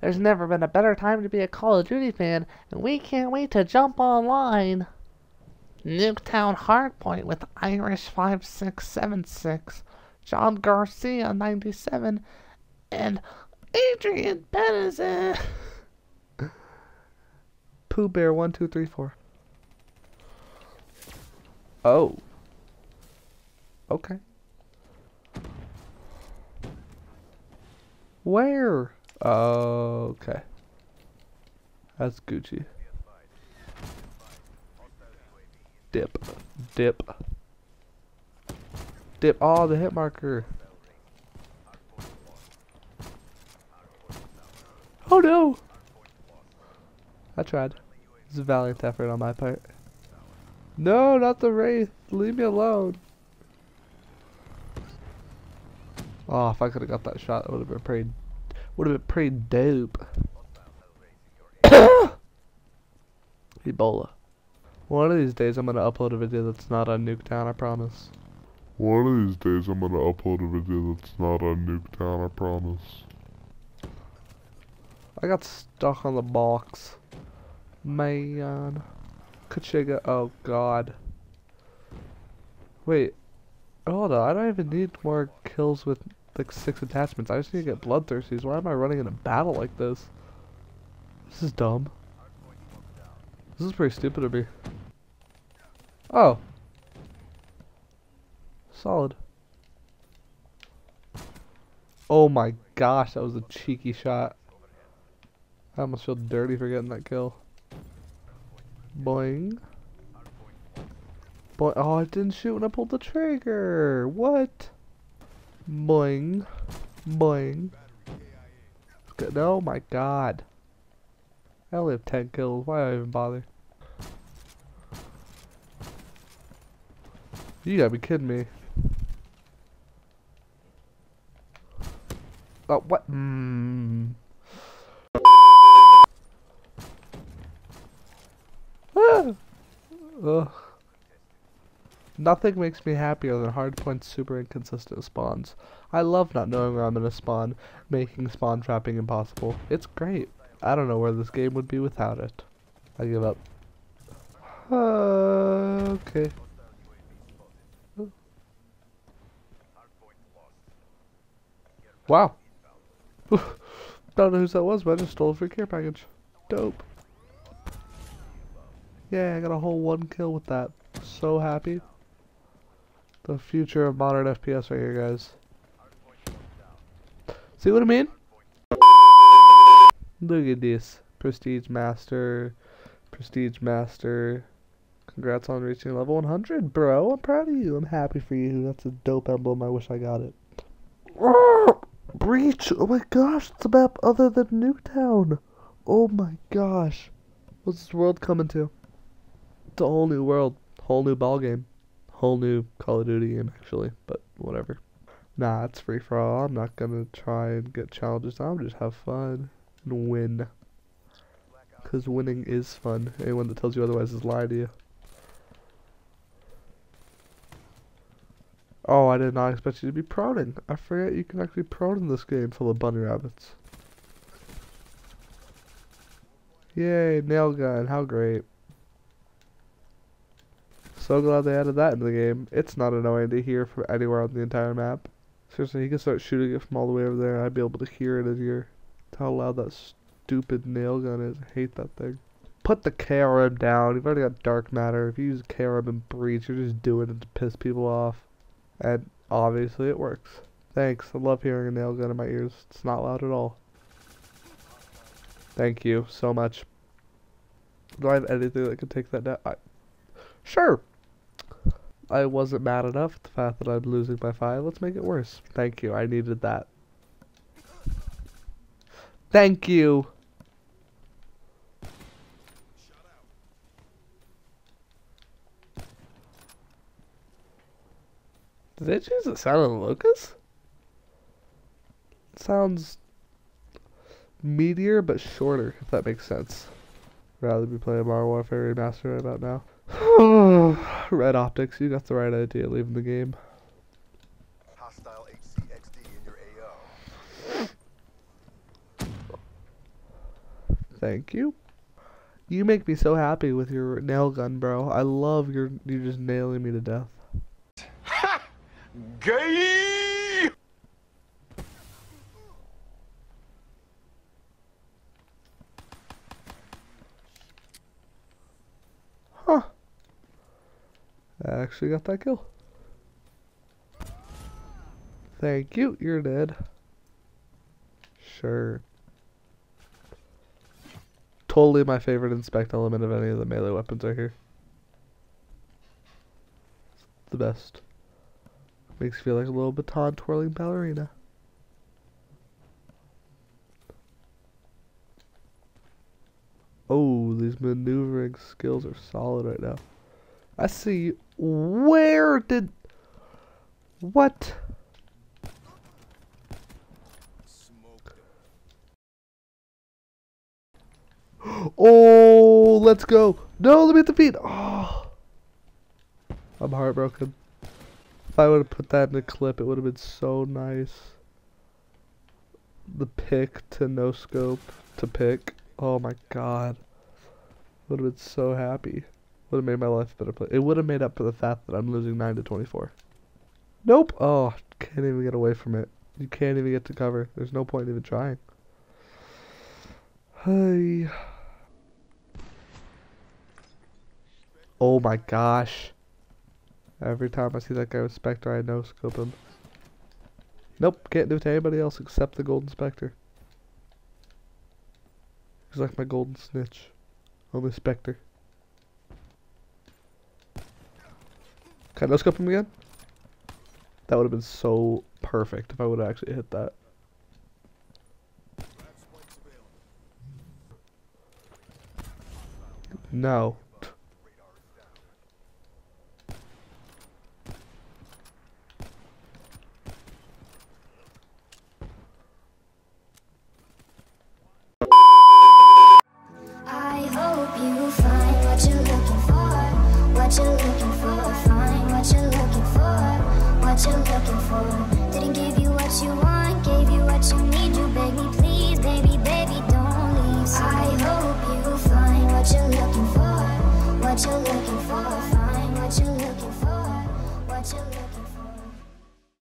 There's never been a better time to be a Call of Duty fan, and we can't wait to jump online. Nuketown Hardpoint with Irish5676, John Garcia97, and Adrian Benison. Pooh Bear1234. Oh. Okay. Where? Okay. That's Gucci. Dip. Dip. Dip. Oh, the hit marker. Oh no! I tried. It's a valiant effort on my part. No, not the Wraith. Leave me alone. Oh, if I could have got that shot, it would have been pretty. Would have been pretty dope. Ebola. One of these days, I'm gonna upload a video that's not on Nuketown. I promise. One of these days, I'm gonna upload a video that's not on Nuketown. I promise. I got stuck on the box. Man. Kachiga. Oh god. Wait. Hold on, I don't even need more kills with like 6 attachments. I just need to get bloodthirsties. Why am I running in a battle like this? This is dumb. This is pretty stupid of me. Oh. Solid. Oh my gosh, that was a cheeky shot. I almost feel dirty for getting that kill. Boing. Boing. Oh, I didn't shoot when I pulled the trigger. What? Boing. Boing. Good. Oh my god. I only have 10 kills. Why do I even bother? You gotta be kidding me. Oh, what? Mmm. Ugh. Nothing makes me happier than Hardpoint's super inconsistent spawns. I love not knowing where I'm gonna spawn, making spawn trapping impossible. It's great. I don't know where this game would be without it. I give up. Okay. Wow. Don't know who that was, but I just stole a free care package. Dope. Yeah, I got a whole 1 kill with that. So happy. The future of modern FPS right here, guys. See what I mean? Look at this. Prestige Master. Prestige Master. Congrats on reaching level 100, bro. I'm proud of you. I'm happy for you. That's a dope emblem. I wish I got it. Breach! Oh my gosh, it's a map other than Nuketown. Oh my gosh. What's this world coming to? It's a whole new world, whole new ball game, whole new Call of Duty game actually, but whatever. Nah, it's free for all. I'm not gonna try and get challenges. I'm just have fun and win, cause winning is fun. Anyone that tells you otherwise is lying to you. Oh, I did not expect you to be proning. I forgot you can actually prone in this game full of bunny rabbits. Yay, nail gun, how great. So glad they added that into the game. It's not annoying to hear from anywhere on the entire map. Seriously, he could start shooting it from all the way over there and I'd be able to hear it in here. That's how loud that stupid nail gun is. I hate that thing. Put the KRM down. You've already got dark matter. If you use KRM and breach, you're just doing it to piss people off. And obviously it works. Thanks, I love hearing a nail gun in my ears. It's not loud at all. Thank you so much. Do I have anything that could take that down? Sure. I wasn't mad enough at the fact that I'm losing by 5. Let's make it worse. Thank you. I needed that. Thank you. Did they choose the sound of the locust? It sounds meteor, but shorter, if that makes sense. Rather be playing Mario Warfare Remastered right about now. Red Optics, you got the right idea leaving the game. Hostile HCXD in your AO. Thank you. You make me so happy with your nail gun, bro. I love your, you just nailing me to death. Ha! Gay! Huh. I actually got that kill. Thank you, you're dead. Sure. Totally my favorite inspect element of any of the melee weapons right here. It's the best. Makes you feel like a little baton twirling ballerina. Oh, these maneuvering skills are solid right now. I see you. Where did... What? Oh, let's go. No, let me hit the feet. Oh, I'm heartbroken. If I would have put that in a clip, it would have been so nice. The pick to no scope to pick. Oh my god. Would have been so happy. Would have made my life a better place. It would have made up for the fact that I'm losing 9-24. Nope. Oh, can't even get away from it. You can't even get to cover. There's no point in even trying. Hey. Oh my gosh. Every time I see that guy with Spectre, I no-scope him. Nope, can't do it to anybody else except the Golden Spectre. He's like my Golden Snitch. Only Spectre. Can I no-scope him again? That would have been so perfect if I would have actually hit that. No.